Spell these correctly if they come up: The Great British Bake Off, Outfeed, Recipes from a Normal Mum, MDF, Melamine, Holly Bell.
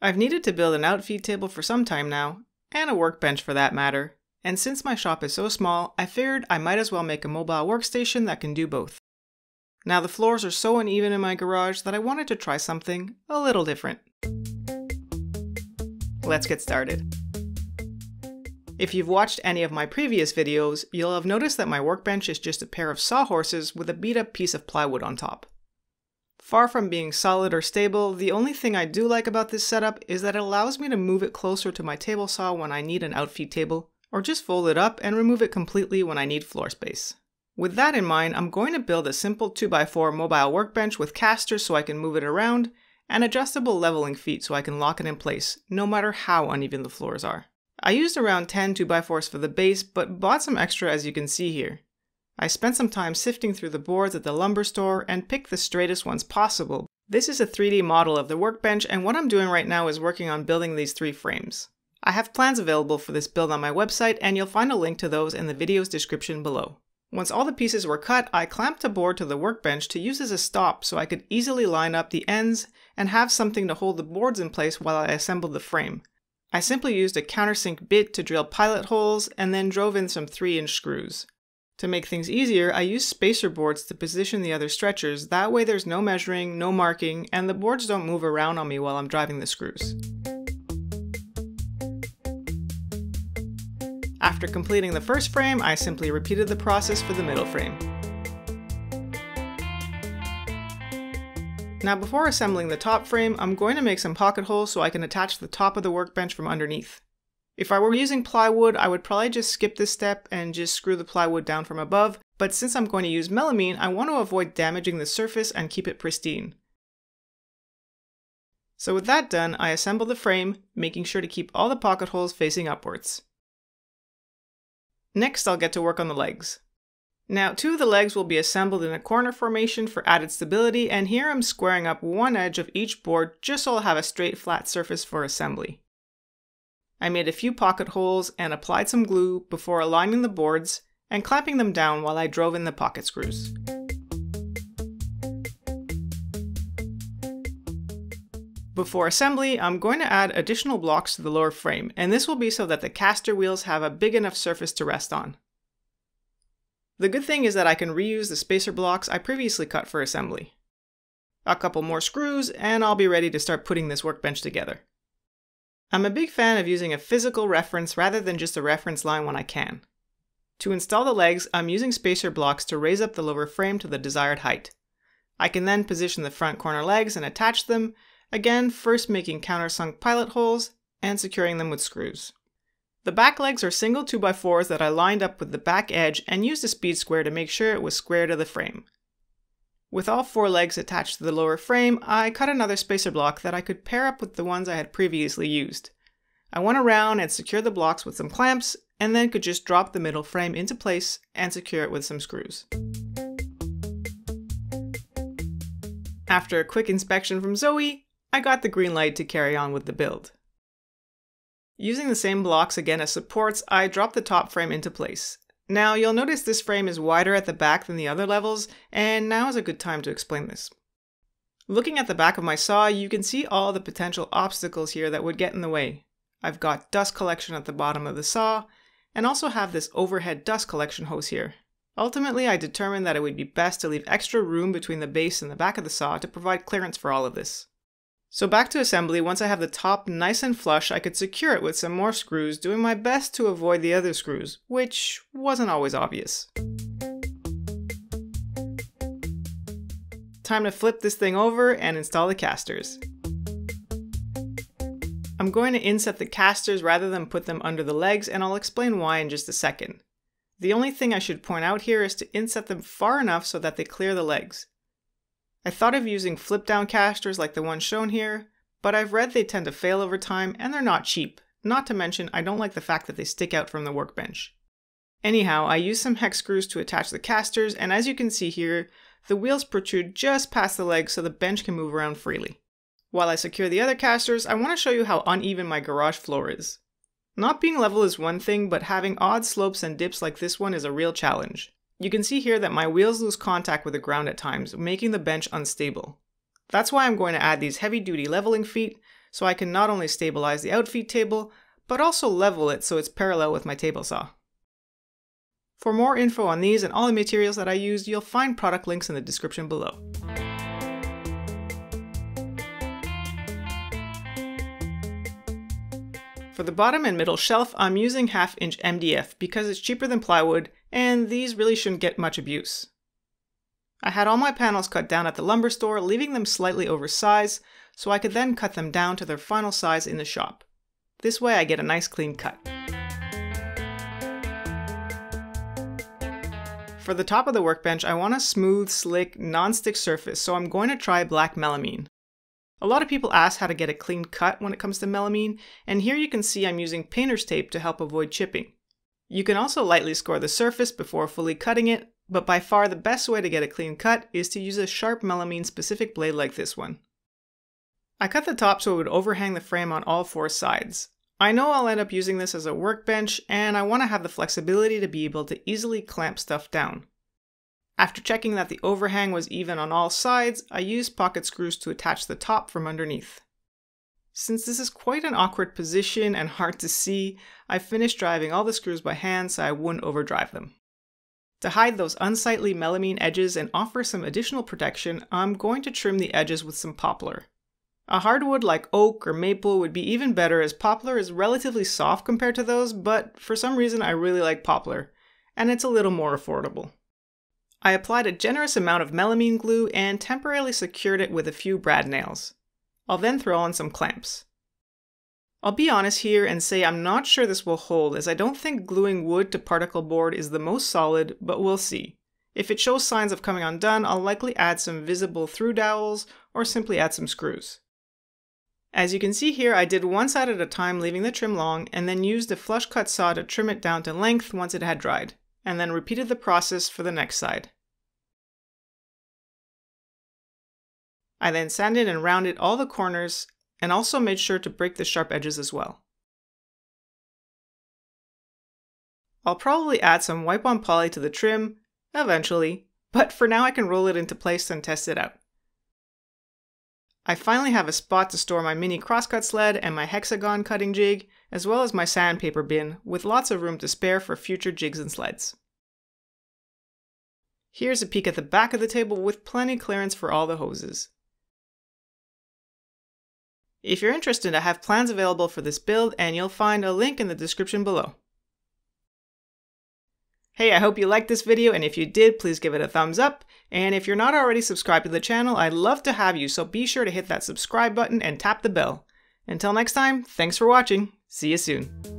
I've needed to build an outfeed table for some time now, and a workbench for that matter, and since my shop is so small, I figured I might as well make a mobile workstation that can do both. Now the floors are so uneven in my garage that I wanted to try something a little different. Let's get started. If you've watched any of my previous videos, you'll have noticed that my workbench is just a pair of sawhorses with a beat-up piece of plywood on top. Far from being solid or stable, the only thing I do like about this setup is that it allows me to move it closer to my table saw when I need an outfeed table, or just fold it up and remove it completely when I need floor space. With that in mind, I'm going to build a simple 2x4 mobile workbench with casters so I can move it around, and adjustable leveling feet so I can lock it in place, no matter how uneven the floors are. I used around 10 2x4s for the base, but bought some extra as you can see here. I spent some time sifting through the boards at the lumber store and picked the straightest ones possible. This is a 3D model of the workbench, and what I'm doing right now is working on building these 3 frames. I have plans available for this build on my website, and you'll find a link to those in the video's description below. Once all the pieces were cut, I clamped a board to the workbench to use as a stop so I could easily line up the ends and have something to hold the boards in place while I assembled the frame. I simply used a countersink bit to drill pilot holes and then drove in some 3-inch screws. To make things easier, I used spacer boards to position the other stretchers, that way there's no measuring, no marking, and the boards don't move around on me while I'm driving the screws. After completing the first frame, I simply repeated the process for the middle frame. Now before assembling the top frame, I'm going to make some pocket holes so I can attach the top of the workbench from underneath. If I were using plywood, I would probably just skip this step and just screw the plywood down from above, but since I'm going to use melamine, I want to avoid damaging the surface and keep it pristine. So with that done, I assemble the frame, making sure to keep all the pocket holes facing upwards. Next, I'll get to work on the legs. Now, 2 of the legs will be assembled in a corner formation for added stability, and here I'm squaring up one edge of each board just so I'll have a straight flat surface for assembly. I made a few pocket holes and applied some glue before aligning the boards and clamping them down while I drove in the pocket screws. Before assembly, I'm going to add additional blocks to the lower frame, and this will be so that the caster wheels have a big enough surface to rest on. The good thing is that I can reuse the spacer blocks I previously cut for assembly. A couple more screws, and I'll be ready to start putting this workbench together. I'm a big fan of using a physical reference rather than just a reference line when I can. To install the legs, I'm using spacer blocks to raise up the lower frame to the desired height. I can then position the front corner legs and attach them, again first making countersunk pilot holes and securing them with screws. The back legs are single 2x4s that I lined up with the back edge and used a speed square to make sure it was square to the frame. With all 4 legs attached to the lower frame, I cut another spacer block that I could pair up with the ones I had previously used. I went around and secured the blocks with some clamps, and then could just drop the middle frame into place and secure it with some screws. After a quick inspection from Zoe, I got the green light to carry on with the build. Using the same blocks again as supports, I dropped the top frame into place. Now, you'll notice this frame is wider at the back than the other levels, and now is a good time to explain this. Looking at the back of my saw, you can see all the potential obstacles here that would get in the way. I've got dust collection at the bottom of the saw, and also have this overhead dust collection hose here. Ultimately, I determined that it would be best to leave extra room between the base and the back of the saw to provide clearance for all of this. So back to assembly, once I have the top nice and flush, I could secure it with some more screws, doing my best to avoid the other screws, which wasn't always obvious. Time to flip this thing over and install the casters. I'm going to inset the casters rather than put them under the legs, and I'll explain why in just a second. The only thing I should point out here is to inset them far enough so that they clear the legs. I thought of using flip-down casters like the one shown here, but I've read they tend to fail over time and they're not cheap, not to mention I don't like the fact that they stick out from the workbench. Anyhow, I used some hex screws to attach the casters, and as you can see here, the wheels protrude just past the legs so the bench can move around freely. While I secure the other casters, I want to show you how uneven my garage floor is. Not being level is one thing, but having odd slopes and dips like this one is a real challenge. You can see here that my wheels lose contact with the ground at times, making the bench unstable. That's why I'm going to add these heavy-duty leveling feet, so I can not only stabilize the outfeet table, but also level it so it's parallel with my table saw. For more info on these and all the materials that I used, you'll find product links in the description below. For the bottom and middle shelf, I'm using 1/2 inch MDF because it's cheaper than plywood and these really shouldn't get much abuse. I had all my panels cut down at the lumber store, leaving them slightly oversized, so I could then cut them down to their final size in the shop. This way I get a nice clean cut. For the top of the workbench, I want a smooth, slick, non-stick surface, so I'm going to try black melamine. A lot of people ask how to get a clean cut when it comes to melamine, and here you can see I'm using painter's tape to help avoid chipping. You can also lightly score the surface before fully cutting it, but by far the best way to get a clean cut is to use a sharp melamine-specific blade like this one. I cut the top so it would overhang the frame on all four sides. I know I'll end up using this as a workbench, and I want to have the flexibility to be able to easily clamp stuff down. After checking that the overhang was even on all sides, I used pocket screws to attach the top from underneath. Since this is quite an awkward position and hard to see, I finished driving all the screws by hand so I wouldn't overdrive them. To hide those unsightly melamine edges and offer some additional protection, I'm going to trim the edges with some poplar. A hardwood like oak or maple would be even better, as poplar is relatively soft compared to those, but for some reason I really like poplar, and it's a little more affordable. I applied a generous amount of melamine glue and temporarily secured it with a few brad nails. I'll then throw on some clamps. I'll be honest here and say I'm not sure this will hold, as I don't think gluing wood to particle board is the most solid, but we'll see. If it shows signs of coming undone, I'll likely add some visible through dowels or simply add some screws. As you can see here, I did one side at a time, leaving the trim long, and then used a flush cut saw to trim it down to length once it had dried, and then repeated the process for the next side. I then sanded and rounded all the corners, and also made sure to break the sharp edges as well. I'll probably add some wipe-on poly to the trim, eventually, but for now I can roll it into place and test it out. I finally have a spot to store my mini crosscut sled and my hexagon cutting jig, as well as my sandpaper bin, with lots of room to spare for future jigs and sleds. Here's a peek at the back of the table with plenty clearance for all the hoses. If you're interested, I have plans available for this build and you'll find a link in the description below. Hey, I hope you liked this video, and if you did, please give it a thumbs up. And if you're not already subscribed to the channel, I'd love to have you, so be sure to hit that subscribe button and tap the bell. Until next time, thanks for watching. See you soon.